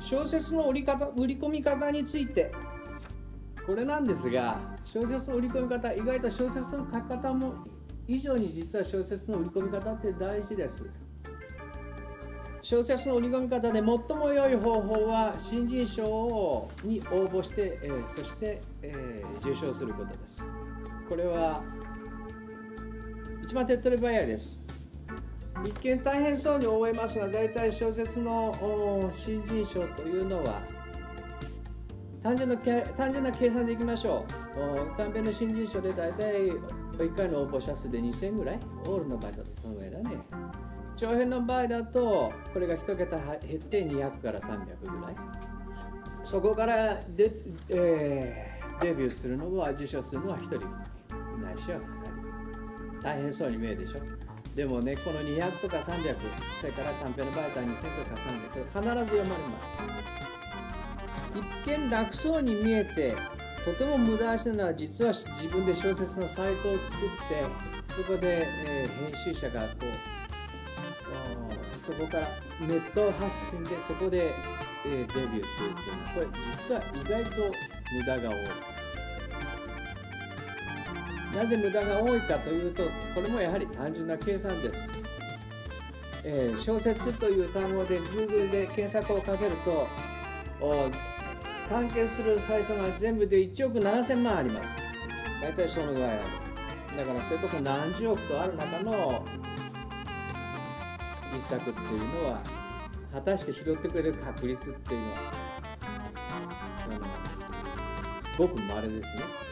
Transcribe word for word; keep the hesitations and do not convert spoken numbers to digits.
小説の売り方、売り込み方について、これなんですが、小説の売り込み方、意外と小説の書き方も以上に実は小説の売り込み方って大事です。小説の売り込み方で最も良い方法は新人賞に応募して、えー、そして、えー、受賞することです。これは一番手っ取り早いです。一見大変そうに思えますが、大体小説の新人賞というのは単純な、単純な計算でいきましょう。短編の新人賞で大体いっかいの応募者数でにせんぐらい、オールの場合だとそのぐらいだね。長編の場合だとこれがいち桁減ってにひゃくからさんびゃくぐらい。そこからで、えー、デビューするのは、受賞するのはひとりないしはふたり。大変そうに見えるでしょ。でもね、このにひゃくとかさんびゃく、それから短編の場合だとにせんとかさんびゃく、必ず読まれます。一見楽そうに見えてとても無駄足なのは、実は自分で小説のサイトを作ってそこで、えー、編集者がこうそこからネット発信でそこで、えー、デビューするっていうのは、これ実は意外と無駄が多い。なぜ無駄が多いかというと、これもやはり単純な計算です。えー、小説という単語で Google で検索をかけると、関係するサイトが全部でいちおくななせんまんあります。大体そのぐらいある。だからそれこそ何十億とある中の一作っていうのは、果たして拾ってくれる確率っていうのは、あのごく稀ですね。